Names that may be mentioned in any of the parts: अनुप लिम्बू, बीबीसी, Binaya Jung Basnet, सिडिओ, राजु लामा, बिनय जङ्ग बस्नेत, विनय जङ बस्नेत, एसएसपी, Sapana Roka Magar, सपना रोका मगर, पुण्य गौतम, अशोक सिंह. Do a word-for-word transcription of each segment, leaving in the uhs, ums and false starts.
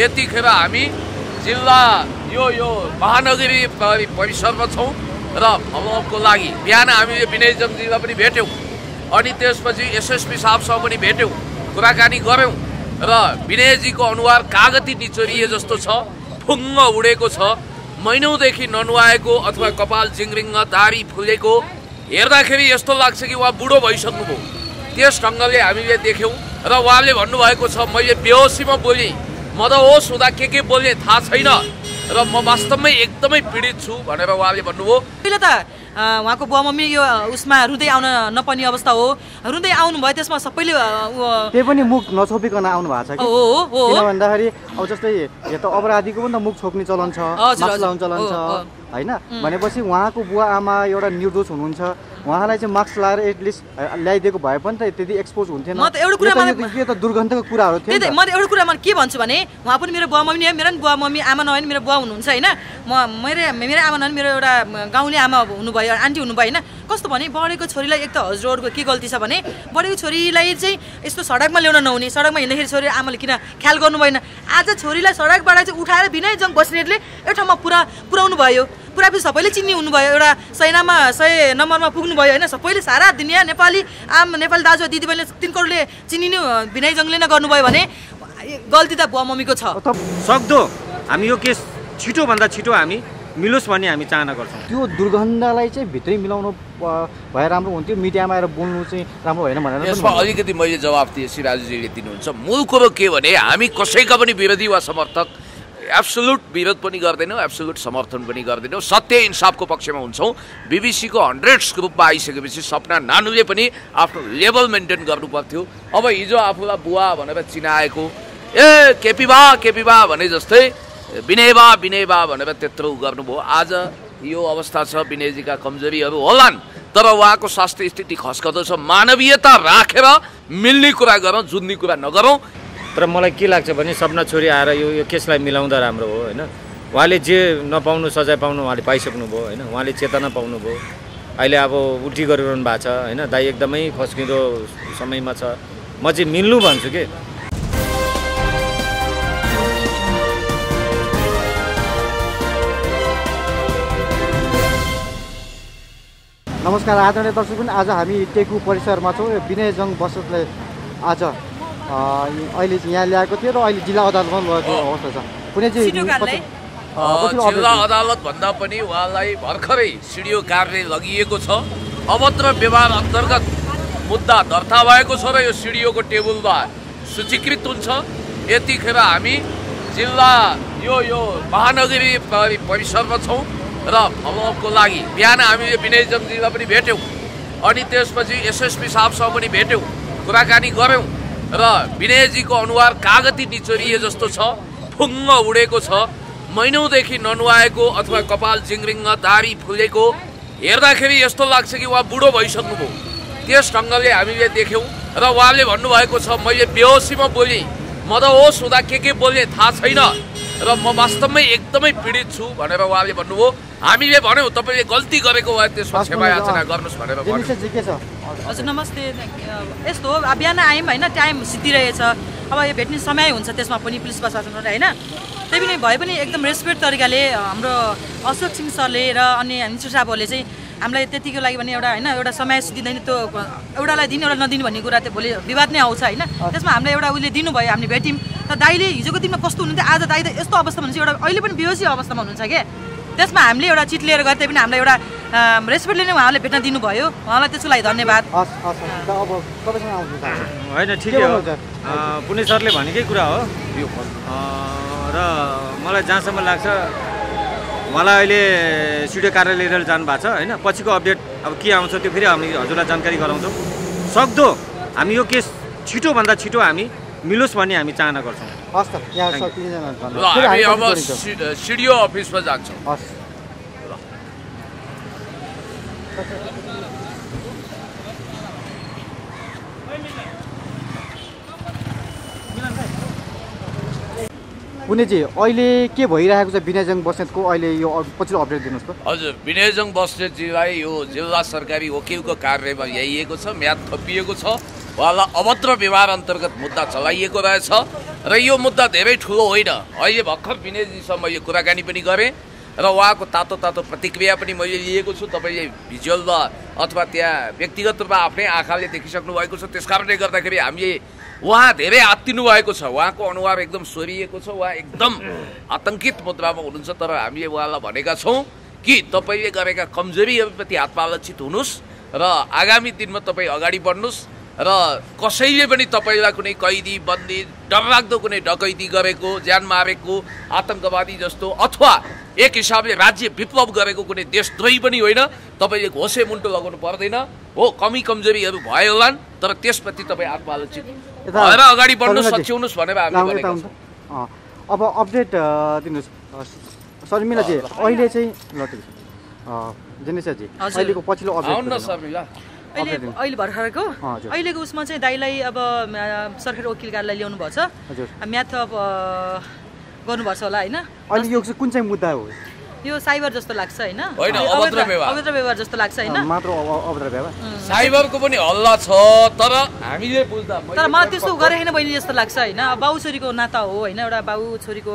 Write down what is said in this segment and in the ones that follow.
यतिखेर हामी जिल्ला यो यो महानगरी परिसरमा छौं र फलोअपको लागि बिहान हामीले विनय जङजीलाई पनि भेट्यौं अनि त्यसपछि एसएसपी साहबसँग पनि भेट्यौं कुराकानी गर्यौं र विनयजीको अनुहार कागती निचोरिए जस्तो छ फुङ्ग उडेको छ महिनौदेखि ननुहाएको अथवा कपाल जिंग्रिंग दारी फुलेको हेर्दाखेरि यस्तो लाग्छ कि उहाँ बुढो भइसक्नुभयो। त्यस ढंगले हामीले देख्यौं र उहाँले भन्नु भएको छ मैले बेहोसीमा बोली मद होस हुँदा के के बोल्ने थाहा छैन र म वास्तवमै एकदमै पीडित छु भनेर उहाँले भन्नुभयो। पहिले त उहाँको बुवा मम्मी यो उसमा रुदै आउन नपर्ने अवस्था हो रुदै आउनु भयो त्यसमा सबैले त्यो पनि मुख नछोपिकन आउनु भएको छ कि किन भन्दाखेरि अब जस्तै यो त अपराधीको पनि त मुख छोप्ने चलन छ मास्क लाउन चलन छ हैन भनेपछि उहाँको बुवा आमा एउटा निर्दोष हुनुहुन्छ उहाँलाई चाहिँ मास्क लाएर एटलिस्ट ल्याइदिएको भए पनि त त्यति एक्सपोज हुन्थेन। म त एउटा कुरा माने यो त दुर्गन्धको कुराहरु थियो नि त म त एउटा कुरा माने के भन्छु भने उहाँ पनि मेरो बुवा मम्मी हो मेरो बुवा मम्मी आमा नभए मेरो बुवा हुनुहुन्छ हैन म मेरो मेरो आमा नभए मेरो एउटा गाउँले आमा हुनुभयो आन्टी हुनुभयो हैन कस्तो भने बढेको छोरीलाई एक त हजुरहरुको के गल्ती छ भने बढेको छोरीलाई चाहिँ यस्तो सडकमा ल्याउन नहुने सडकमा हिँड्दाखेरि छोरी आमाले किन ख्याल गर्नु भएन। आज छोरीलाई सडकबाट चाहिँ उठाएर बिनय जङ बस्नेतले एउटा ठाउँमा पुरा पुर्याउनु भयो पुरापि सबैले चिन्ने हुनुभयो एउटा सैनामा सय नम्बरमा पुग्नुभयो होइन सबैले सारा दुनियाँ नेपाली आम नेपाली दाजु दिदीबहिनीले तीन करोडले चिनिनु विनय जङले नै गर्नुभयो भने गल्ती त बुवा मम्मीको छ। सक्दो हामी यो केस छिटोभन्दा छिटो हामी मिलोस् भन्ने हामी चाहना गर्छौँ। त्यो दुर्गन्धलाई चाहिँ भित्रै मिलाउनु भए राम्रो हुन्थ्यो मिडियामा आएर बोल्नु चाहिँ राम्रो होइन भनेर यसमा अलिकति मैले जवाफ दिएँ सिराजुजीले दिनुहुन्छ। मूल कुरो के भने हामी कसैको पनि विरोधी वा समर्थक एब्सोल्युट विरोध पनि गर्दैनौं एब्सोल्युट समर्थन पनि गर्दैनौं सत्य इन्साफको पक्षमा हुन्छौं। बीबीसीको हन्ड्रेड्स ग्रुपमा आइसकेपछि सपना नानुले पनि आफ्नो लेभल मेन्टेन गर्नुपर्थ्यो। अब हिजो आफूलाई बुवा भनेर चिनाएको ए केपी बा केपी बा भने जस्तै विनय बा विनय बा भनेर त्यत्रो गर्नुभयो। आज यो अवस्था छ विनयजीका कमजोरीहरू होलान् तर उहाँको स्वास्थ्य स्थिति खस्कदो छ। मानवीयता राखेर मिल्ने कुरा गरौँ जुझ्ने कुरा नगरौँ। तर मलाई के लाग्छ भने सपना छोरी आएर यो यो केसलाई मिलाउँदा राम्रो हो हैन उहाँले जे नपाउनु सजाय पाउनु उहाँले पाइसक्नुभयो हैन उहाँले चेतना पाउनुभयो। अहिले अब उल्टी गरिरहनु भएको छ हैन दाइ एकदमै खस्किँदो समयमा छ म चाहिँ मिल्नु भन्छु के। नमस्कार आदरणीय दर्शकबिन आज हामी टेकु परिसरमा छौँ। विनय जङ बस्नेतले आज अहिले यहाँ ल्याएको थियो र अहिले जिल्ला अदालतमा लगेको अवस्था छ। कुनै चाहिँ जिल्ला अदालत भन्दा पनि उहाँलाई भर्खरै सिडिओ कार्यालय लगिएको छ। अभद्र व्यवहार अन्तर्गत मुद्दा दर्ता भएको छ र यो सिडिओको टेबलमा सूचीकृत हुन्छ। यतिखेर हामी जिल्ला यो यो महानगरी परिसरमा छौँ र फलोअपको लागि बिहान हामीले विनय जङजीलाई पनि भेट्यौँ अनि त्यसपछि एसएसपी साहबसँग पनि भेट्यौँ कुराकानी गर्यौँ र विनयजीको अनुहार कागती निचोरिए जस्तो छ फुङ्ग उडेको छ महिनौदेखि ननुहाएको अथवा कपाल जिंग्रिंग दारी फुलेको हेर्दाखेरि यस्तो लाग्छ कि उहाँ बुढो भइसक्नुभयो। त्यस ढंगले हामीले देख्यौं र उहाँले भन्नुभएको छ मैले बेहोसीमा बोली मद होस हुँदा के के बोल्ने थाहा छैन र म वास्तवमै एकदमै पीडित छु भनेर उहाँले भन्नुभयो। हामीले भन्यौँ तपाईँले गल्ती गरेको भए त्यसमा क्षमा याचना गर्नुस् भनेर भन्नुभयो। हजुर नमस्ते यस्तो हो बिहान आयौँ होइन टाइम सिद्धिरहेछ अब यो भेट्ने समय हुन्छ त्यसमा पनि पुलिस प्रशासनबाट होइन त्यही पनि भए पनि एकदम रेस्पेक्ट तरिकाले हाम्रो अशोक सिंह सरले र अनि मिन्चु साहबहरूले चाहिँ हामीलाई त्यतिको लागि भने एउटा होइन एउटा समय दिँदैन त्यो एउटालाई दिने एउटा नदिनु भन्ने कुरा त्यो भोलि विवाद नै आउँछ होइन त्यसमा हामीलाई एउटा उसले दिनुभयो हामीले भेट्यौँ। तर दाइले हिजोको दिनमा कस्तो हुनुहुन्थ्यो आज दाइ त यस्तो अवस्थामा हुनुहुन्छ एउटा अहिले पनि बेहोसी अवस्थामा हुनुहुन्छ क्या त्यसमा हामीले एउटा चिट लिएर गए पनि हामीलाई एउटा रेस्पेक्टले नै उहाँले भेट्न दिनुभयो उहाँलाई त्यसको लागि धन्यवाद। होइन ठिकै हो पुणे सरले भनेकै कुरा हो यो र मलाई जहाँसम्म लाग्छ उहाँलाई अहिले स्टुडियो कार्यालय लिएर जानु भएको छ होइन पछिको अपडेट अब के आउँछ त्यो फेरि हामी हजुरलाई जानकारी गराउँछौँ। सक्दो हामी यो केस छिटोभन्दा छिटो हामी मिलोस् भन्ने हामी चाहना गर्छौँ। अब स्टुडियो अफिसमा जान्छौँ। पुनेजी अहिले के भइरहेको छ विनय जङ बस्नेतको अहिले यो पछिल्लो अपडेट दिनुहोस् त। हजुर विनय जङ बस्नेतजीलाई यो जिल्ला सरकारी वकिलको कार्यालयमा ल्याइएको छ म्याद थपिएको छ उहाँलाई अभद्र व्यवहार अन्तर्गत मुद्दा चलाइएको रहेछ र यो मुद्दा धेरै ठुलो होइन। अहिले भर्खर विनयजीसँग यो कुराकानी पनि गरे र उहाँको तातो तातो प्रतिक्रिया पनि मैले लिएको छु। तपाईले भिजुअल अथवा त्यहाँ व्यक्तिगत रूपमा आफ्नै आँखाले देखिसक्नु भएको छ। त्यसकारणले गर्दाखेरि हामीले उहाँ धेरै आत्तिनु भएको छ, उहाँको अनुहार एकदम सोरिएको छ, उहाँ एकदम आतंकित मुद्रामा हुनुहुन्छ। तर हामीले उहाँलाई भनेका छौँ कि तपाईले गरेका कमजोरीहरूप्रति आत्मालक्षित हुनुहोस् र आगामी दिनमा तपाईँ अगाडि बढ्नुहोस् र कसैले पनि तपाईलाई कुनै कैदी बन्दी डरलाग्दो कुनै डकैती गरेको, जान मारेको, आतंकवादी जस्तो अथवा एक हिसाबले राज्य विप्लव गरेको कुनै देशद्रोही पनि होइन। तपाईँले घोसे मुन्टो लगाउनु पर्दैन हो। कमी कमजोरीहरू भयो होलान्, तर त्यसपछि तपाईँ आत्मालोचित भएर अगाडि बढ्नु सक्छौनुस् भनेर हामी भनेका छौं। अब अपडेट दिनुस् शर्मिला जी। अहिले चाहिँ लटे जनेशा जी अहिलेको पछिल्लो अपडेट आउन शर्मिला। अहिले अहिले भर्खरको अहिलेको उसमा चाहिँ दाइलाई अब सरकारी वकिल कार्यालय ल्याउनु भएको छ। म्याथ अब गर्नुपर्छ होला हैन। अहिले यो कुन चाहिँ मुद्दा हो? यो साइबर जस्तो लाग्छ हैन, अभद्र व्यवहार अभद्र व्यवहार जस्तो लाग्छ हैन। मात्र अभद्र व्यवहार साइबरको पनि हल्ला छ, तर हामीले बुझ्दा तर मलाई त्यस्तो गरे हैन बहिनी जस्तो लाग्छ हैन। बाउ छोरीको नाता हो हैन, एउटा बाउ छोरीको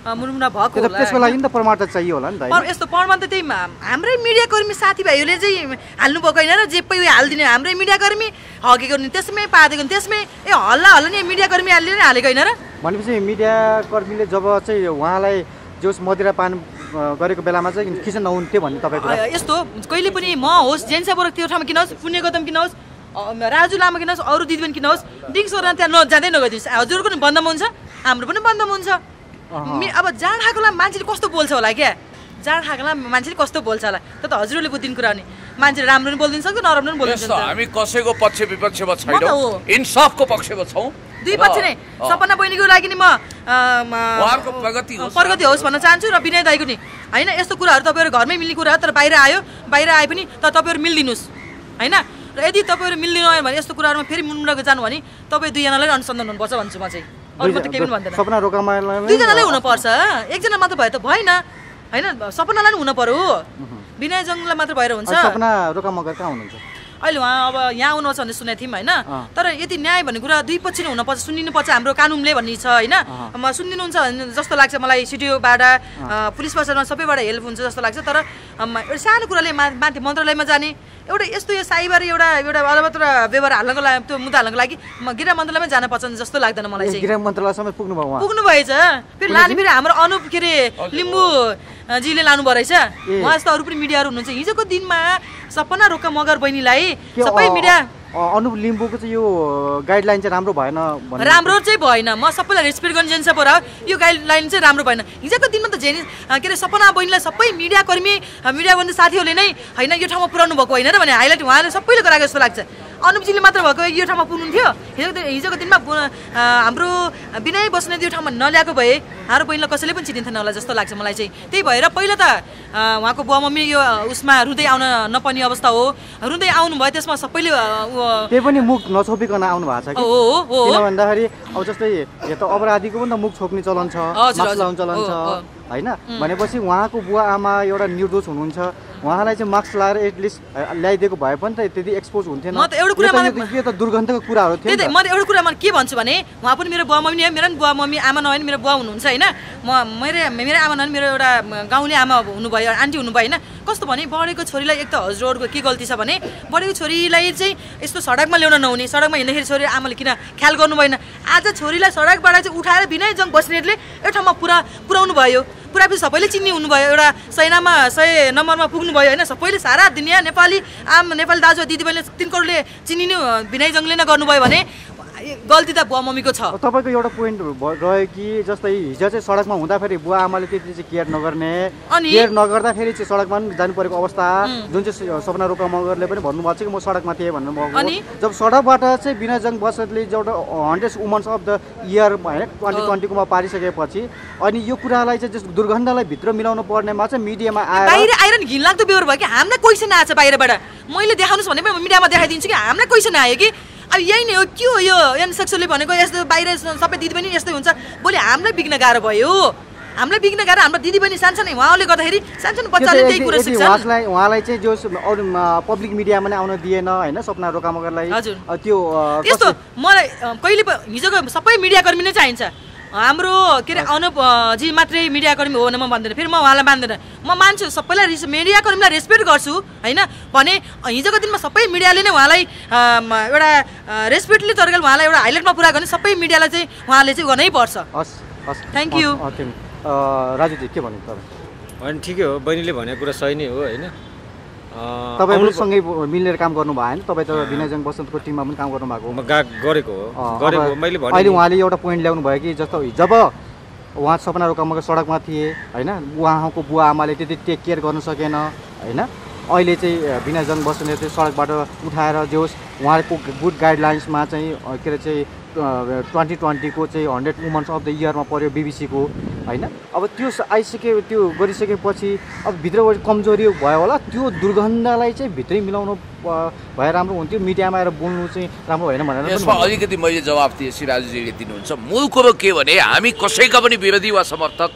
अब मुरमुना भएको होला। त्यसको लागि नि त प्रमाण त चाहियो होला नि त। पर यस्तो प्रमाण त त्यही हाम्रै मिडियाकर्मी साथीभाइहरूले चाहिँ हाल्नु भएको हैन र जे पै हाल्दिने हाम्रै मिडियाकर्मी हकेको नि त्यसमै पादेको नि त्यसमै। ए हल्ला हल्ला नि मिडियाकर्मीहरूले नै हालेको हैन र। भनेपछि मिडियाकर्मीले जब चाहिँ उहाँलाई जोस मदिरापान गरेको बेलामा चाहिँ किन नहुन्थ्यो भन्ने तपाईँको यस्तो कहिले पनि म होस् जेन्सा बरक त्यो ठाउँमा किन होस्, पुण्य गौतम किन होस्, राजु लामा किन होस्, अरू दिदीबहिनी किन होस्, डिङसोरा त्यहाँ न जाँदै नगइदिनुहोस्। हजुरको पनि बन्दमा हुन्छ, हाम्रो पनि बन्दमा हुन्छ। अब जाँड खाएकोलाई मान्छेले कस्तो बोल्छ होला क्या, जाँड खाएकोलाई मान्छेले कस्तो बोल्छ होला। त त हजुरले बुझ्दिनु कुरा नि, मान्छेले राम्रो पनि बोलिदिनु सक्छ नराम्रो पनि बोलिदिनु सक्छ। हामी कसैको पक्ष विपक्षमा छैनौँ, इन्साफको पक्षमा छौँ। दुई पक्ष नै। सपना बहिनीको लागि नि म उहाँको प्रगति होस् प्रगति होस् भन्न चाहन्छु र विनय दाइको नि हैन। यस्तो कुराहरू तपाईहरु घरमै मिल्ने कुरा हो, तर बाहिर आयो बाहिर आए पनि त तपाईहरु मिल्दिनुस् हैन। र यदि तपाईहरु मिल्दिनु भयो भने यस्तो कुराहरुमा फेरि मुन्मुन्डाको जानु भने तपाई दुईजनालाई अनुसन्धान हुनुपर्छ भन्छु म चाहिँ। अरू त केही पनि भन्दैन। सपना रोका मागर दुईजनालाई हुनु पर्छ, एकजना मात्र भए त भएन हैन। सपनालाई नि हुनु पर्यो, विनय जंगलाई मात्र भएर हुन्छ। सपना रोका मगर कहाँ हुनुहुन्छ अहिले? उहाँ अब यहाँ आउनु छ भने सुनेको थियौँ होइन। तर यति न्याय भन्ने कुरा दुई पक्ष नै हुनुपर्छ, सुनिनुपर्छ हाम्रो कानुनले भन्ने छ होइन। सुनिदिनुहुन्छ जस्तो लाग्छ मलाई, सिडिओबाट पुलिस प्रशासन सबैबाट हेल्प हुन्छ जस्तो लाग्छ। तर एउटा सानो कुराले माथि मन्त्रालयमा जाने, एउटा यस्तो यो साइबर एउटा एउटा अभद्र व्यवहार हाल्नको लागि, त्यो मुद्दा हाल्नको लागि गृह मन्त्रालयमै जान पर्छ जस्तो लाग्दैन मलाई चाहिँ। गृह मन्त्रालयसम्म पुग्नु भयो, पुग्नु भएछ। फेरि लाने फेरि हाम्रो अनुप के अरे लिम्बूजीले लानु भयो रहेछ। उहाँ जस्तो अरू पनि मिडियाहरू हुनुहुन्छ। हिजोको दिनमा सपना रोका मगर बहिनीलाई सबै मिडिया अनुप लिम्बूको चाहिँ यो गाइडलाइन चाहिँ राम्रो भएन, राम्रो चाहिँ भएन। म सबैलाई रेस्पेक्ट गर्ने जेन्सा पर यो गाइडलाइन चाहिँ राम्रो भएन। हिजोको दिनमा त जेन के अरे सपना बहिनीलाई सबै मिडियाकर्मी मिडियाबन्दी साथीहरूले नै होइन यो ठाउँमा पुर्याउनु भएको होइन र भने हाइलाइट उहाँले सबैले गराएको जस्तो लाग्छ। अनुपजीले मात्र भएको यो ठाउँमा पुग्नुहुन्थ्यो। हिजोको हिजोको दिनमा हाम्रो बिनय बस्नेत यो ठाउँमा नल्याएको भए हाम्रो बहिनीलाई कसैले पनि चिनिन्थेन होला जस्तो लाग्छ मलाई चाहिँ। त्यही भएर पहिला त उहाँको बुवा मम्मी यो उसमा रुँदै आउन नपर्ने अवस्था हो, रुँदै आउनु भयो। त्यसमा सबैले त्यही पनि मुख नछोपिकन आउनु भएको छ कि किन भन्दाखेरि अब जस्तै यो त अपराधीको पनि त मुख छोप्ने चलन छ, मास्क लाउने चलन छ हैन। भनेपछि उहाँको बुवा आमा एउटा निर्दोष हुनुहुन्छ, उहाँलाई चाहिँ मास्क लाएर एटलिस्ट ल्याइदिएको भए पनि त त्यति एक्सपोज हुन्थेन। म त एउटा कुरा मलाई त दुर्गन्धको कुराहरू थियो। त्यही त म एउटा कुरा म के भन्छु भने उहाँ पनि मेरो बुवा मम्मी हो, मेरो पनि बुवा मम्मी आमा नभए मेरो बुवा हुनुहुन्छ हैन। म मेरो मेरो आमा नभए मेरो एउटा गाउँले आमा हुनुभयो, आन्टी हुनुभयो हैन। कस्तो भने बढेको छोरीलाई एक त हजुरहरूको के गल्ती छ भने बढेको छोरीलाई चाहिँ यस्तो सडकमा ल्याउन नहुने, सडकमा हिँड्दाखेरि छोरी आमाले किन ख्याल गर्नु भएन। आज छोरीलाई सडकबाट चाहिँ उठाएर बिनय जङ बस्नेतले एउटा ठाउँमा पुरा पुर्याउनु भयो। पुरापछि सबैले चिन्ने हुनुभयो, एउटा सयनामा सय नम्बरमा पुग्नुभयो होइन। सबैले सारा दुनियाँ नेपाली आम नेपाली दाजु दिदीबहिनीले तिनीहरूले चिनिनु विनय जङले नै गर्नुभयो भने गल्ती त बुवा मम्मीको छ। तपाईँको एउटा पोइन्ट रह्यो कि जस्तै हिजो चाहिँ सडकमा हुँदाखेरि बुवा आमाले त्यति चाहिँ केयर नगर्ने, केयर नगर्दाखेरि चाहिँ सडकमा पनि जानु परेको अवस्था जुन चाहिँ सपना रोका मगरले पनि भन्नुभएको छ कि म सडकमा थिएँ भन्नुभएको। अनि जब सडकबाट चाहिँ बिनय जङ बस्नेतले एउटा hundred women's of the year होइन ट्वेन्टी ट्वेन्टीकोमा पारिसकेपछि अनि यो कुरालाई चाहिँ जस्तो दुर्गन्धलाई भित्र मिलाउनु पर्नेमा चाहिँ मिडियामा आएर बाहिर आएर घिनलाग्दो बेहोर भयो कि हामीलाई क्वेसन आएछ बाहिरबाट। मैले देखाउनुहोस् भने पनि मिडियामा देखाइदिन्छु कि हामीलाई क्वेसन आयो कि अब यही नै हो के हो यो एनसेक्सुअलले भनेको। यस्तो बाहिर सबै दिदी पनि यस्तै हुन्छ, भोलि हामीलाई बिग्न गाह्रो भयो, हमें बिग्न गए हम दीदी बहनी सानसानी वहाँ सानसानी बच्चा वहाँ जो अरू पब्लिक मीडिया में आने दिएन है सपना रोका मगरलाई हजुर मैं कहीं हिजो को सब मीडियाकर्मी नहीं चाहिए हाम्रो के अरे अनुप जी मात्रै मिडियाकर्मी हो भने म भन्दिनँ फेरि म उहाँलाई मान्दिनँ म मान्छु सबैलाई रिस मिडियाकर्मीलाई रेस्पेक्ट गर्छु हैन भने हिजोको दिनमा सबै मिडियाले नै उहाँलाई एउटा रेस्पेक्टले तरिकाले उहाँलाई एउटा हाइलाइटमा पुरा गर्ने सबै मिडियालाई चाहिँ उहाँले चाहिँ गर्नै पर्छ। हस् हस् थ्यांक यू। राजु जी के भन्नुहुन्छ तपाईँ? हैन ठिकै हो बहिनीले भनेको कुरा सही नै हो हैन तपाईहरु सँगै मिलेर काम गर्नु भयो हैन तपाई त बिनय जङ बसन्तको टिममा पनि काम गर्नु भएको हो म गरेको हो गरेको मैले भने अहिले उहाँले एउटा पोइन्ट ल्याउनु भयो कि जस्तो जब उहाँ सपना रोका मगर सडकमा थिए हैन उहाँको बुवा आमाले त्यति टेक केयर गर्न सकेन हैन अहिले चाहिँ बिनय जङ बसन्तले चाहिँ सडकबाट उठाएर जोस् उहाँको गुड गाइडलाइन्समा चाहिँ के रे चाहिँ ट्वेंटी ट्वेंटी को hundred women's of the year में पर्यो बीबीसी को हैन अब त्यो आइसक्यो त्यो गरिसकेपछि अब भित्रबाट कमजोरी भयो होला त्यो दुर्गन्धलाई चाहिँ भित्रै मिलाउनु भए राम्रो हुन्थ्यो मिडियामा आएर बोल्नु चाहिँ राम्रो हैन भनेर यसमा अलिकति मैले जवाफ दिए सिराजुजीले दिनुहुन्छ। मूल कुरो के भने हामी कसैको पनि विरोधी वा समर्थक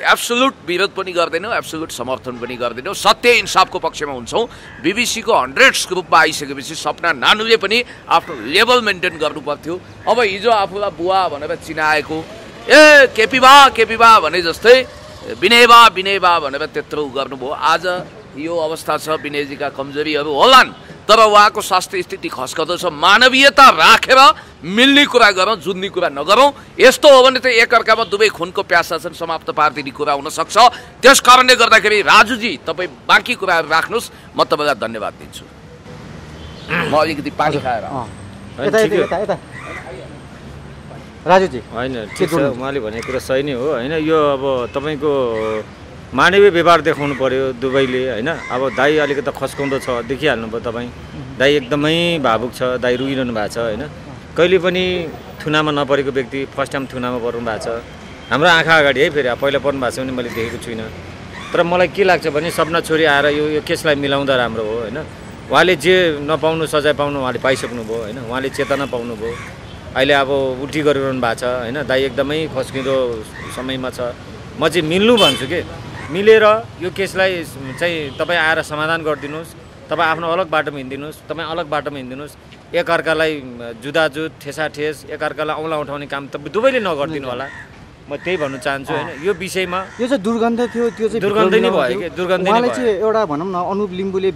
एब्सोल्युट विरोध पनि गर्दैनौं एब्सोल्युट समर्थन पनि गर्दैनौं सत्य इन्साफको पक्षमा हुन्छौं। बीबीसी को हन्ड्रेड्स ग्रुपमा आइसकेपछि सपना नानुले पनि आफ्नो लेभल मेन्टेन गर्नुपर्थ्यो। अब हिजो आफूलाई बुवा भनेर चिनाएको ए केपी बा केपी बा भने जस्तै विनय बा विनय बा भनेर त्यत्रो गर्नुभयो। आज यो अवस्था छ विनयजीका कमजोरीहरू होलान् तर उहाँको स्वास्थ्य स्थिति खस्कदो छ। मानवीयता राखेर मिल्ने कुरा गरौँ जुझ्ने कुरा नगरौँ। यस्तो हो भने त एकअर्कामा दुवै खुनको प्यासा छन् समाप्त पारिदिने कुरा हुनसक्छ। त्यस कारणले गर्दाखेरि राजुजी तपाईँ बाँकी कुराहरू राख्नुहोस् म तपाईँलाई धन्यवाद दिन्छु। म अलिकति पानी खाएर राजुजी होइन ठिक छ उहाँले भनेको कुरा सही नै हो होइन यो अब तपाईँको मानवीय व्यवहार देखाउनु पर्यो दुबईले हैन। अब दाई अलिकति खस्काउँदो छ देखिहाल्नु भयो तपाईँ दाई एकदमै भावुक छ दाई रुइरहनु भएको छ हैन कहिले पनि थुनामा नपरेको व्यक्ति फर्स्ट टाइम थुनामा पर्नु भएको छ हाम्रो आँखा अगाडि है फेरि पहिला पर्नु भएको छ भने मैले देखेको छुइनँ। तर मलाई के लाग्छ भने सपना छोरी आएर यो यो केसलाई मिलाउँदा राम्रो हो हैन। उहाँले जे नपाउनु सजाय पाउनु उहाँले पाइसक्नुभयो हैन उहाँले चेतना पाउनुभयो। अहिले अब उल्टी गरिरहनु भएको छ हैन दाई एकदमै खस्किँदो समयमा छ। म चाहिँ मिल्नु भन्छु के मिलेर यो केसलाई चाहिँ तपाईँ आएर समाधान गरिदिनुहोस्। तपाईँ आफ्नो अलग बाटोमा हिँडिदिनुहोस् तपाईँ अलग बाटोमा हिँडिदिनुहोस् एकअर्कालाई जुदाजुद ठेसाठेस एकअर्कालाई औँला उठाउने काम तपाईँ दुवैले नगरिदिनु होला म त्यही भन्न चाहन्छु हैन। यो विषयमा यो चाहिँ दुर्गन्ध थियो त्यो चाहिँ दुर्गन्ध नै भयो के दुर्गन्ध नै भयो। मलाई चाहिँ एउटा भनौँ न अनुप लिम्बूले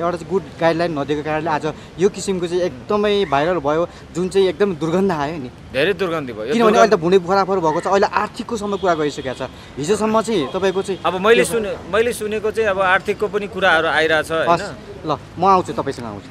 एउटा चाहिँ गुड गाइडलाइन नदिएको कारणले आज यो किसिमको चाहिँ एकदमै भाइरल भयो जुन चाहिँ एकदम दुर्गन्ध आयो नि धेरै दुर्गन्धी भयो। किनभने अहिले त भुँडे फराफर भएको छ अहिले आर्थिकको समय कुरा गइसकेको छ हिजोसम्म चाहिँ तपाईँको चाहिँ अब मैले सुने मैले सुनेको चाहिँ अब आर्थिकको पनि कुराहरू आइरहेछ हैन। ल म आउँछु तपाईसँग आउँछु।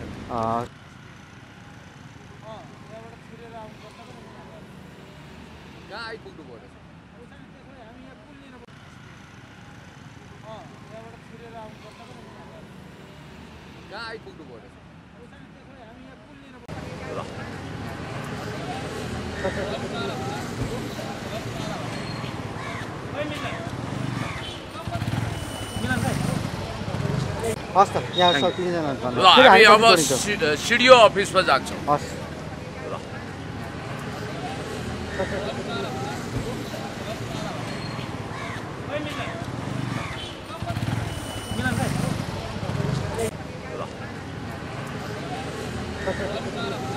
हस् त यहाँ सब तीनजना छन् हामी अब स्टुडियो अफिसमा जान्छौँ। हस् ल